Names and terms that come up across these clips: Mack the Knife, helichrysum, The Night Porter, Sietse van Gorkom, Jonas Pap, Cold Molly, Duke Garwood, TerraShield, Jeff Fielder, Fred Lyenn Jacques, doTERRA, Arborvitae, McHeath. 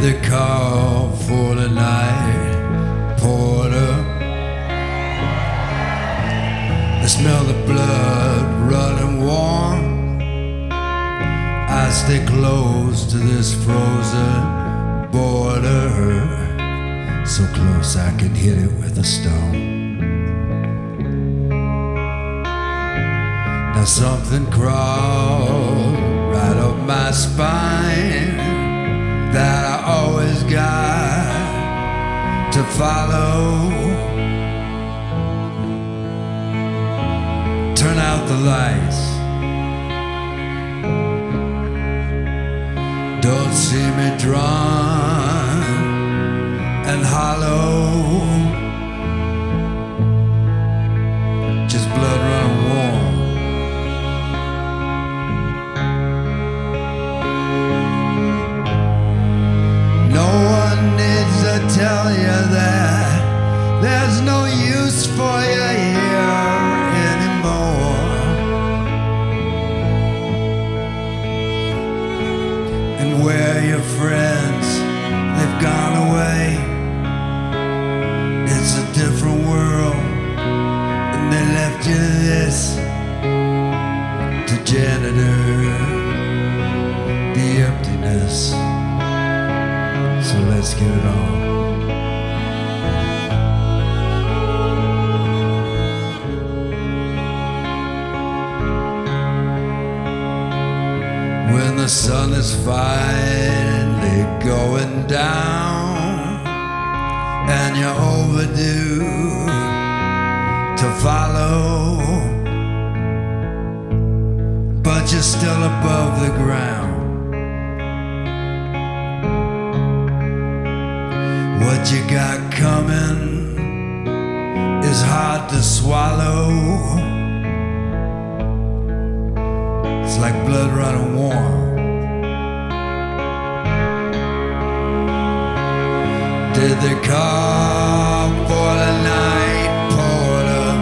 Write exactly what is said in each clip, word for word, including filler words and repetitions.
the call for the night porter. I smell the blood running warm. I stay close to this frozen border, so close I can hit it with a stone. Now something crawled right up my spine that I always got to follow. Turn out the lights. Don't see me drawn and hollow. Just blood run warm. Tell you that there's no use for you here anymore. And where your friends, they've gone away. It's a different world, and they left you this to janitor the emptiness. So let's get it on. When the sun is finally going down and you're overdue to follow, but you're still above the ground. What you got coming is hard to swallow. It's like blood running warm. Did they call for the night porter?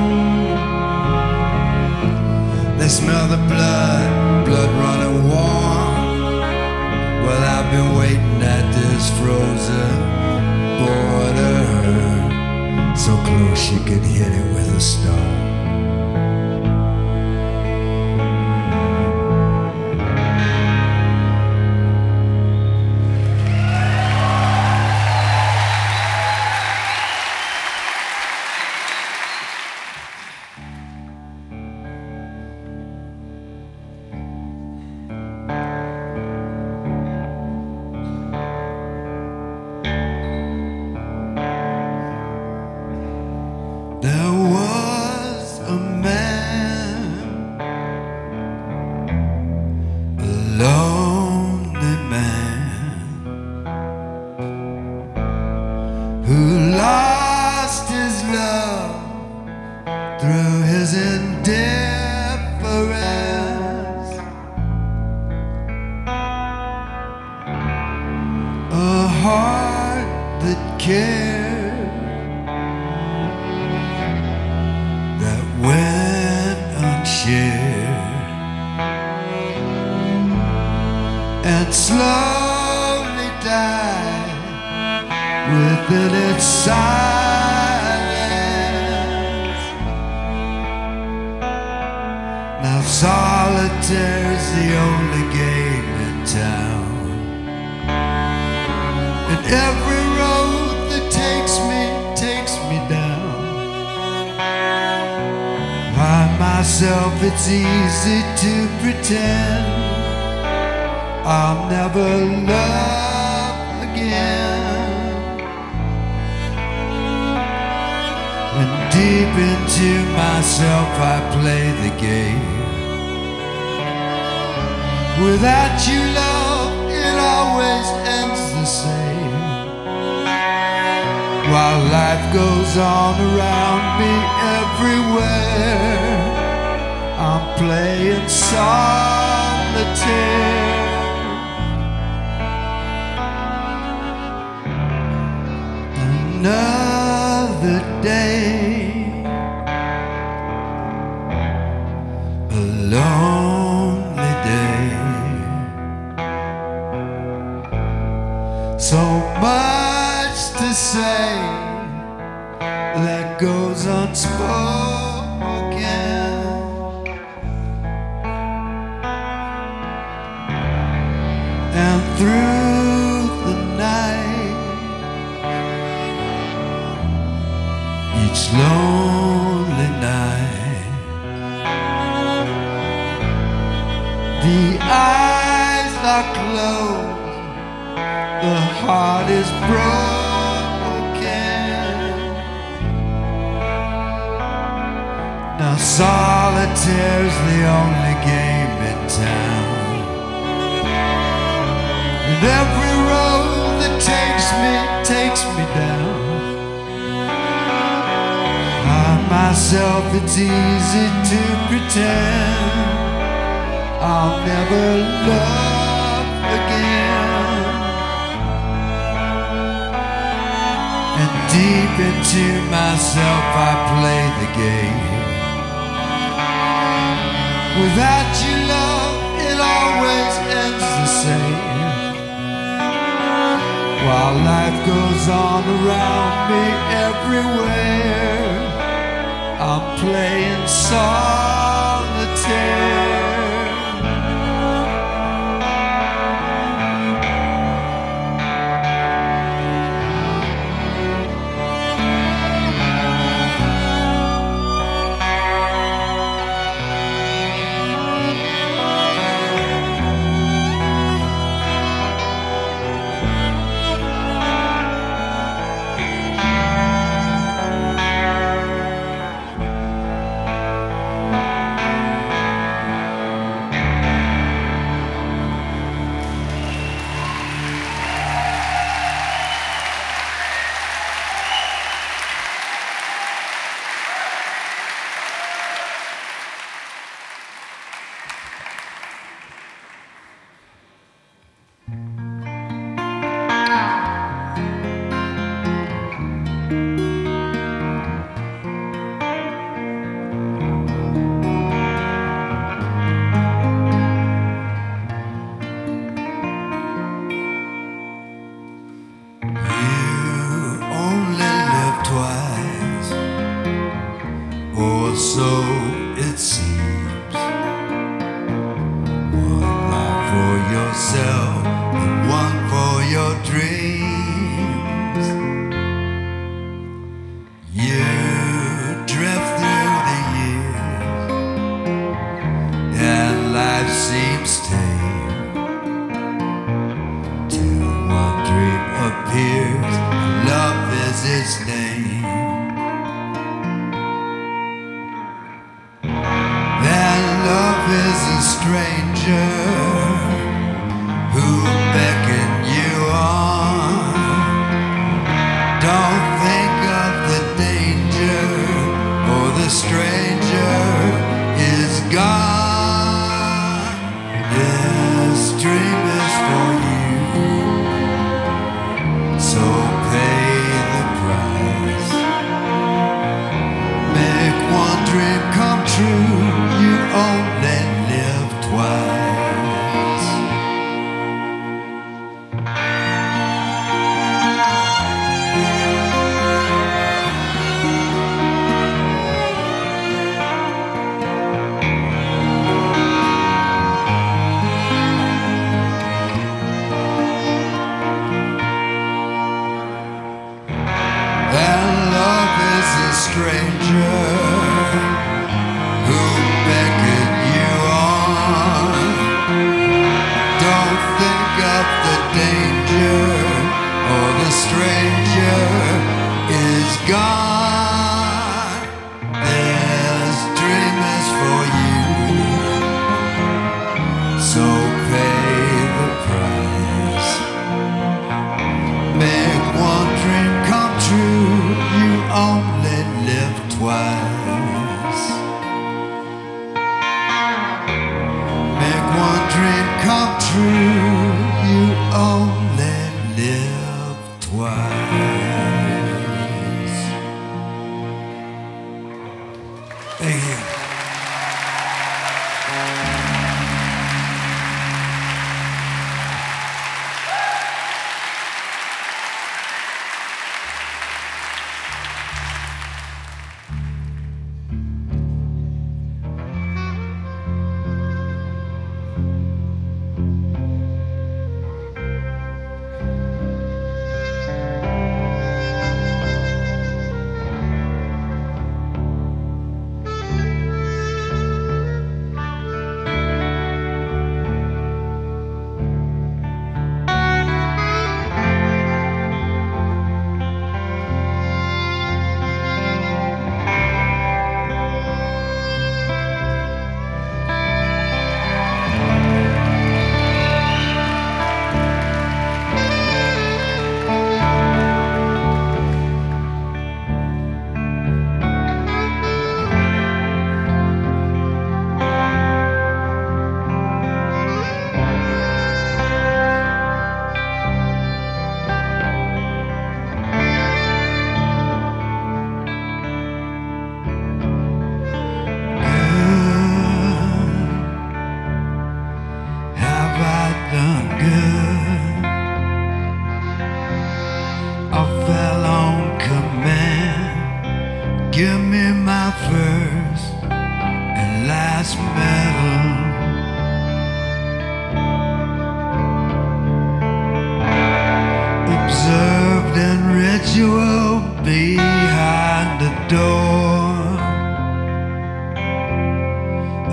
They smell the blood, blood running warm. Well, I've been waiting at this frozen border, so close you could hit it with a stone. So say that goes unspoken. And through the night, each lonely night, the eyes are closed, the heart is broken. Now solitaire's the only game in town, and every road that takes me, takes me down. By myself it's easy to pretend I'll never love again. And deep into myself I play the game. Without you, love, it always ends the same. While life goes on around me everywhere, I'm playing solitaire. last battle. Observed and ritual behind the door,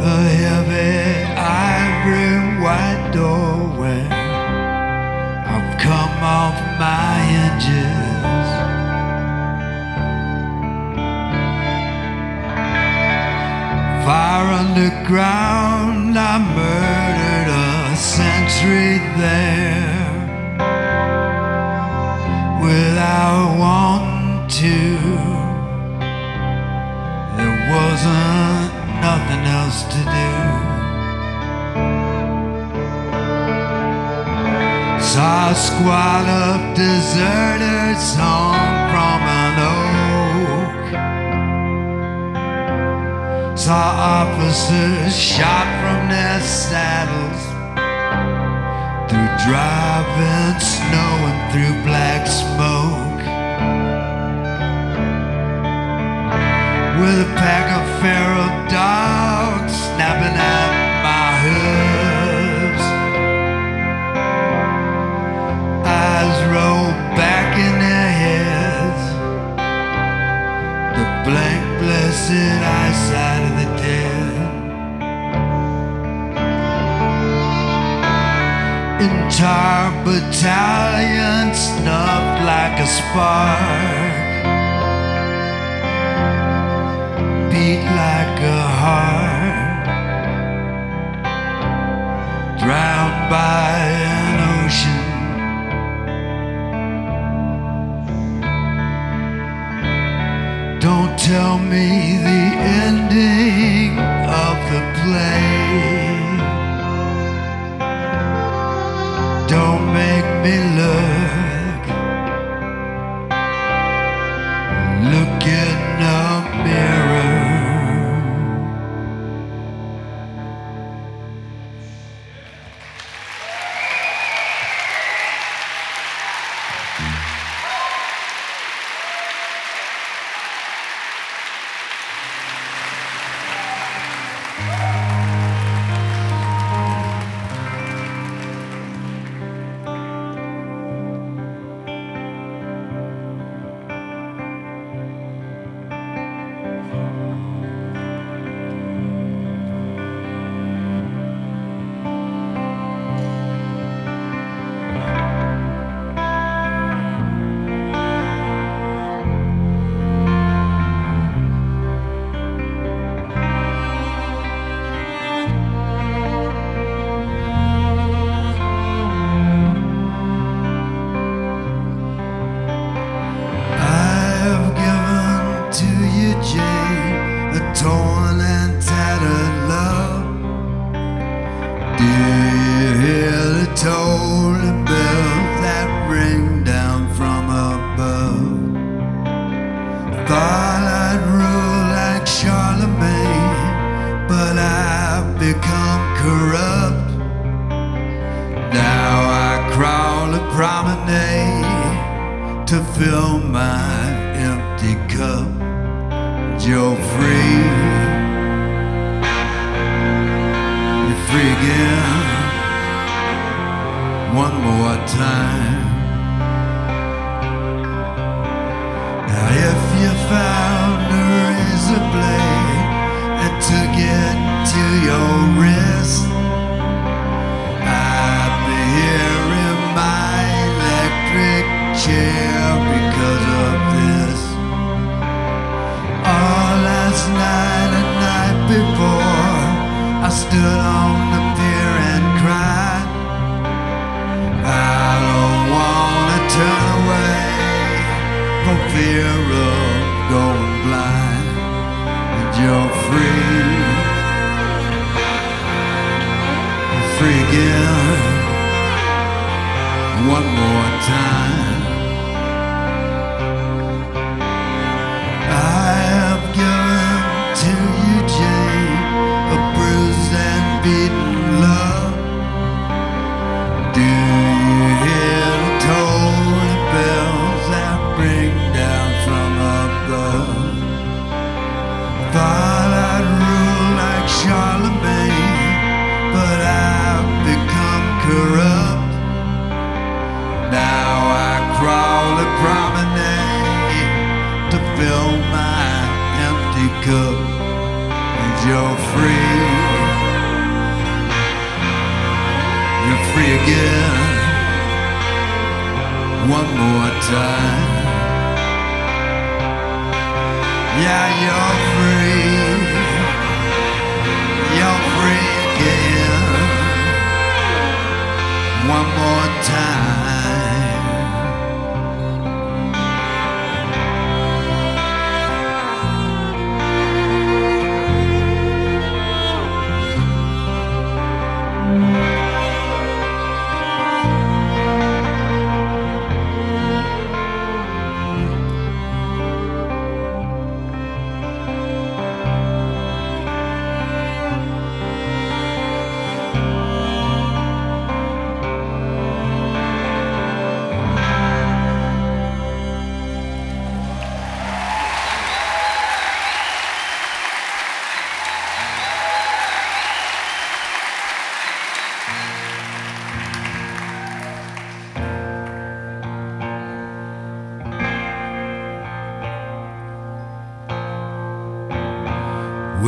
a heavy ivory white door where I've come off my hinges. Far underground, I murdered a sentry there without wanting to. There wasn't nothing else to do. Saw a squad of deserters hung from an oak. Saw officers shot from their saddles through driving snow and through black smoke. With a pack of feral dogs snapping at my hooves, eyes rolled back in their heads, the blank blessed eyesight of the dead. Entire battalion snuffed like a spark, beat like a heart, drowned by an ocean. Don't tell me the ending of the play. Don't make me look, look in the mirror. Thought I'd rule like Charlotte. again, one more time. Yeah, you're free, you're free again, one more time.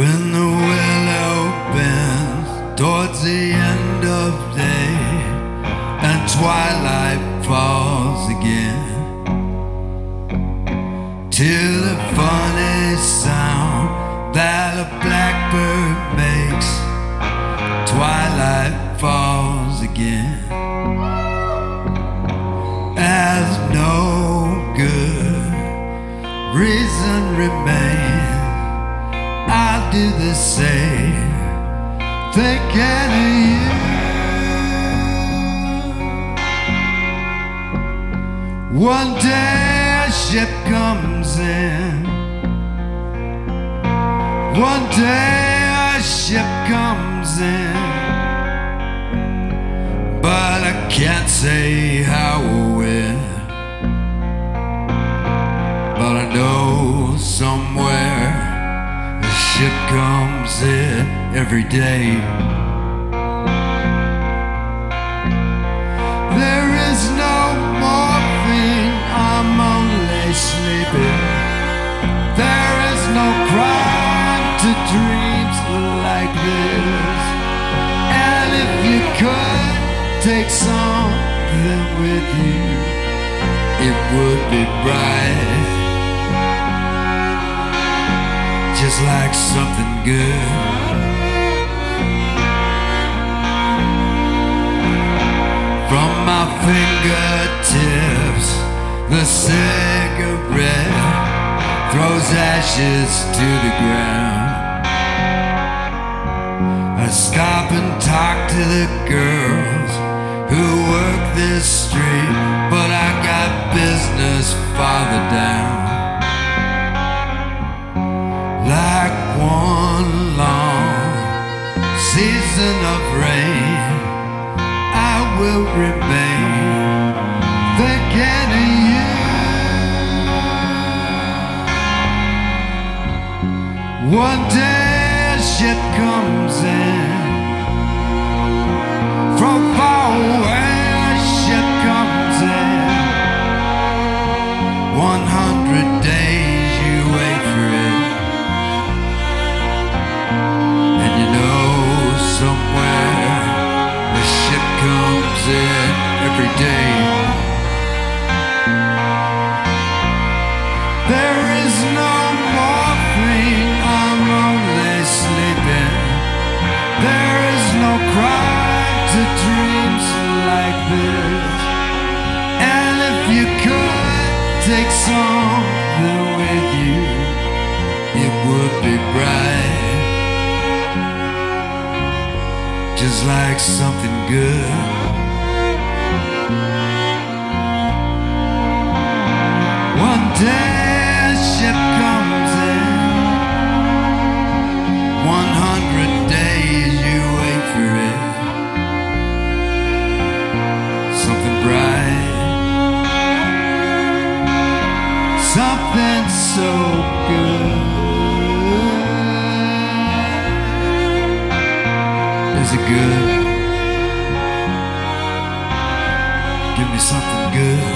When the will opens towards the end of day and twilight falls again, till the funny sound that a blackbird makes, twilight falls again. As no good reason remains, I'll do the same, thinking of you. One day a ship comes in, one day a ship comes in, but I can't say how or when. But I know somewhere a ship comes in every day. There is no morphine, I'm only sleeping. There is no crime to dreams like this. And if you could take something with you, it would be bright, just like something good. From my fingertips, the cigarette throws ashes to the ground. I stop and talk to the girls who work this street, but I got business farther down. Like one long season of rain, I will remain thinking of you. One day a ship comes in, from far away a ship comes in. One hundred days you wait for it. Somewhere a ship comes in every day. There is no morphine, I'm only sleeping. There is no crime to dreams like this. And if you could take something with you, it would be bright, just like something good. One day a ship comes in, one hundred days you wait for it. Something bright, something so good. Is it good? Give me something good.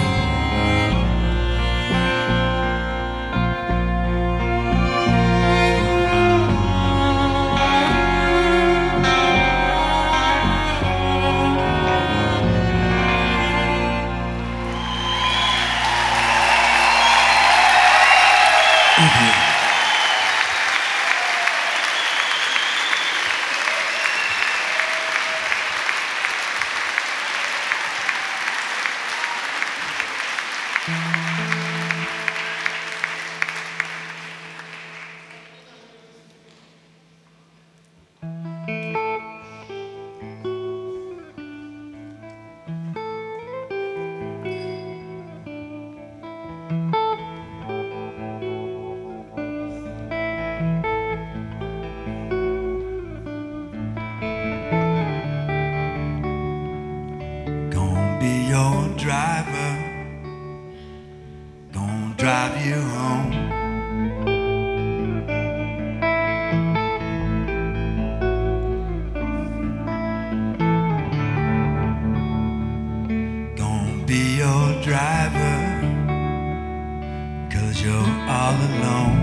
drive you home. Gonna be your driver, 'cause you're all alone.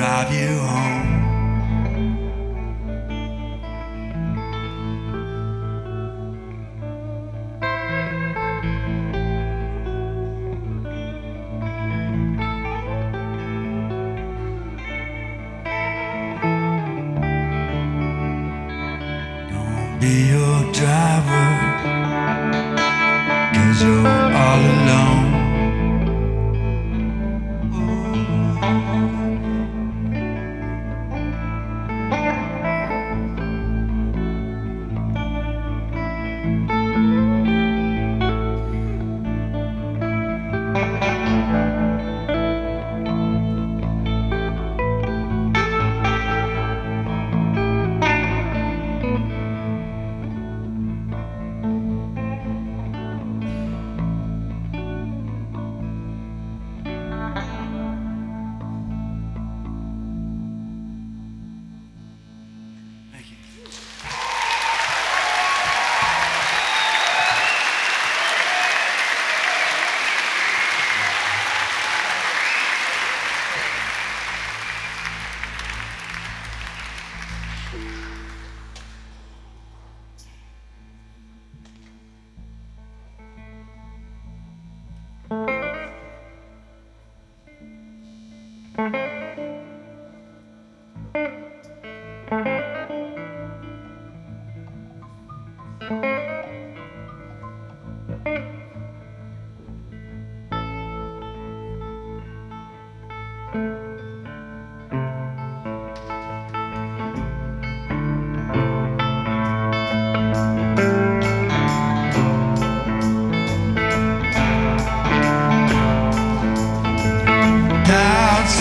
Drive you home. Don't be your driver, 'cause you're all alone.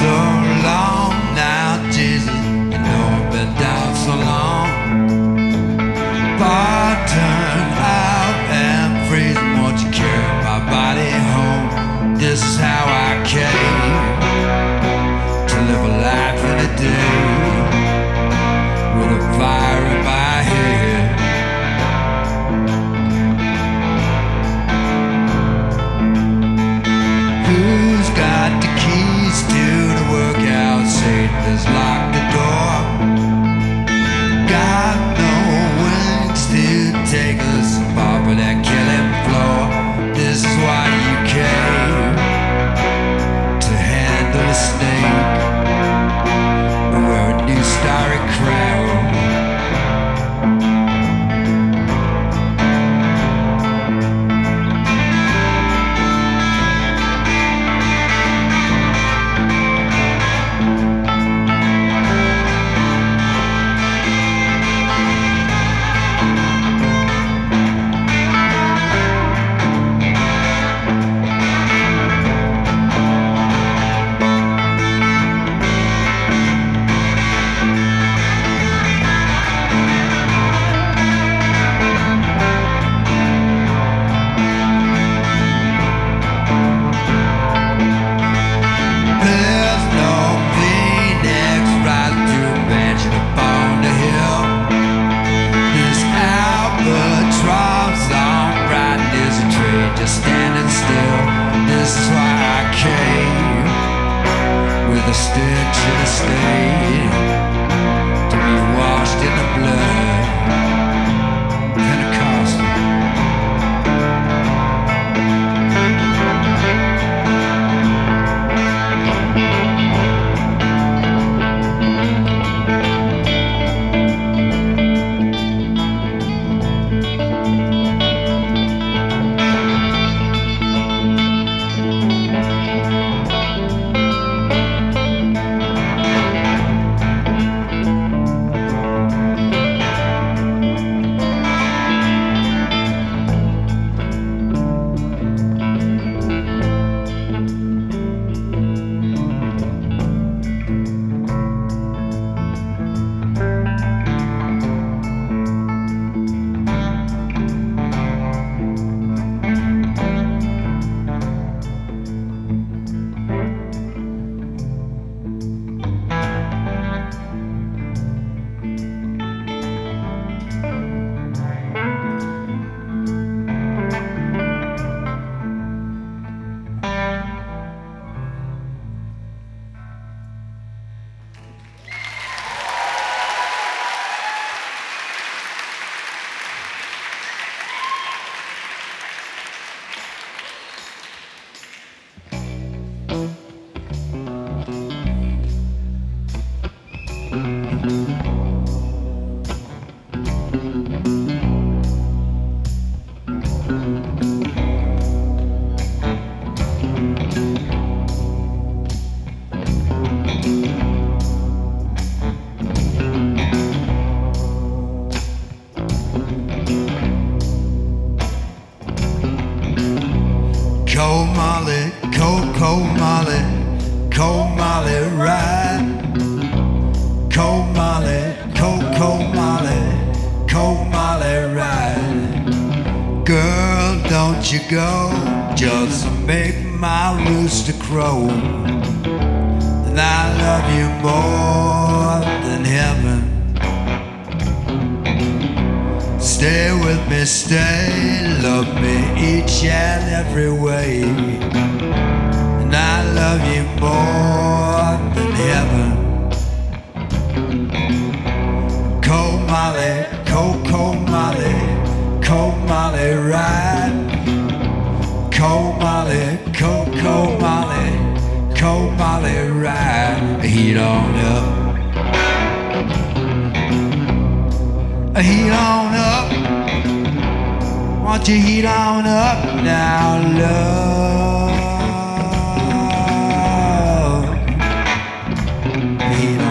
So long now, Jesus. Cold Molly, cold, cold Molly, cold Molly ride. Girl, don't you go, just make my rooster crow. And I love you more than heaven. Stay with me, stay, love me each and every way. And I love you more than heaven. Cold Molly, cold, cold Molly, cold Molly ride. Cold Molly, cold, cold Molly, cold Molly ride. Heat on up, heat on up. Won't you heat on up now, love? Heat on up.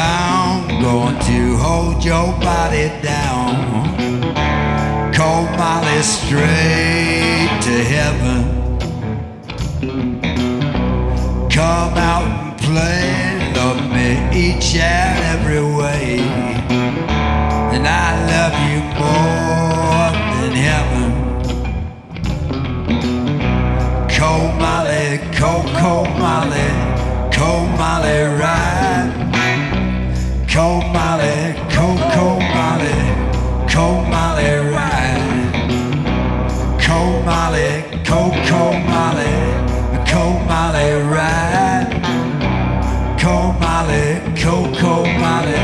Sound going to hold your body down. Cold Molly straight to heaven. Come out and play, love me each and every way. And I love you more than heaven. Cold Molly, cold, cold Molly, cold Molly ride. Cold Molly, cold, cold Molly, cold Molly ride. Cold Molly, cold, cold Molly, cold Molly ride. Cold Molly, cold, cold Molly,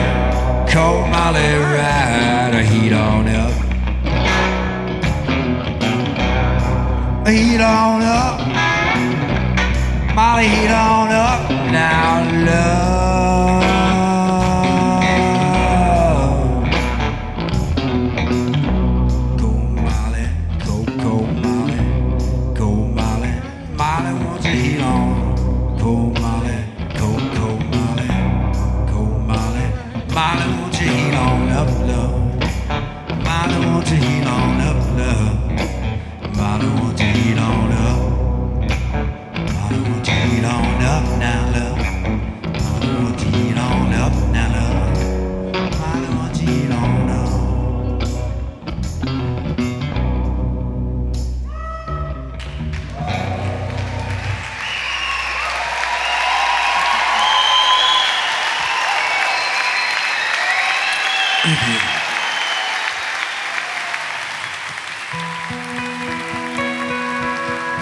cold Molly ride. Heat on up, heat on up. Molly, heat on up now, love.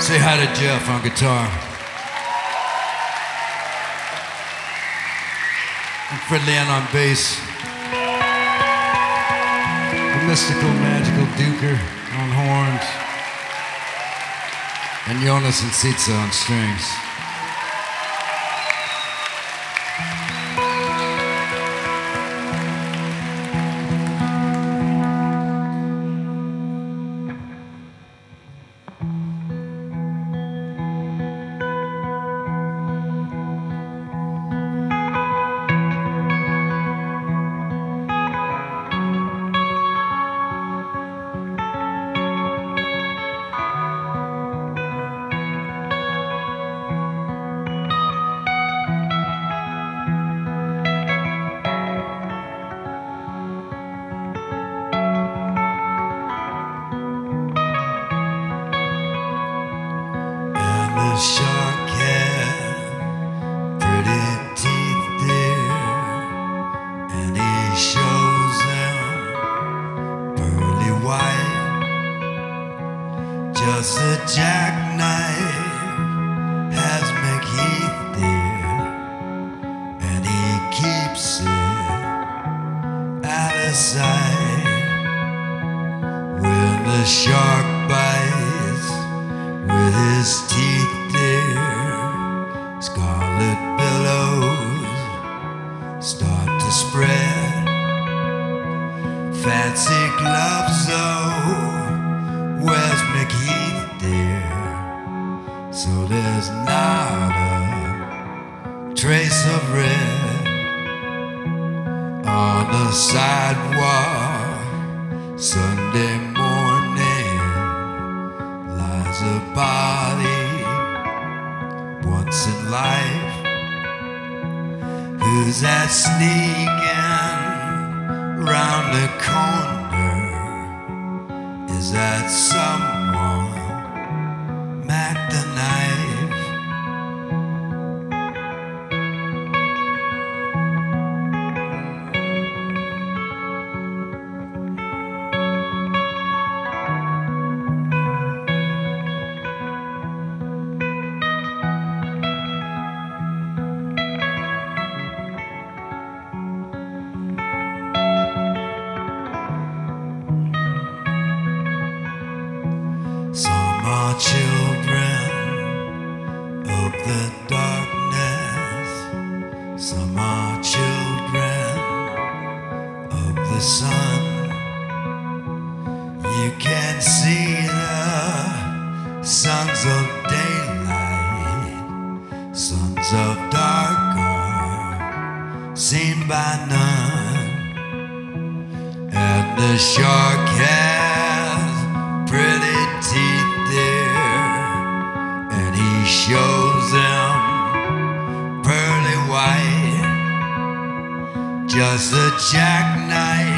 Say hi to Jeff on guitar. And Fred Lyenn on bass. The mystical, magical Duker on horns. And Jonas and Sitsa on strings. shark bites with his teeth there. Scarlet billows start to spread. Fancy gloves, oh, where's McHeath there? So there's not a trace of red on the sidewalk. Sunday morning lies a body once in life. Who's that sneaking round the corner? Is that someone Mac the knife? Children of the darkness, some are children of the sun. You can see the sons of daylight, sons of dark are seen by none. And the shark has pretty teeth there, and he shows them pearly white, just a jackknife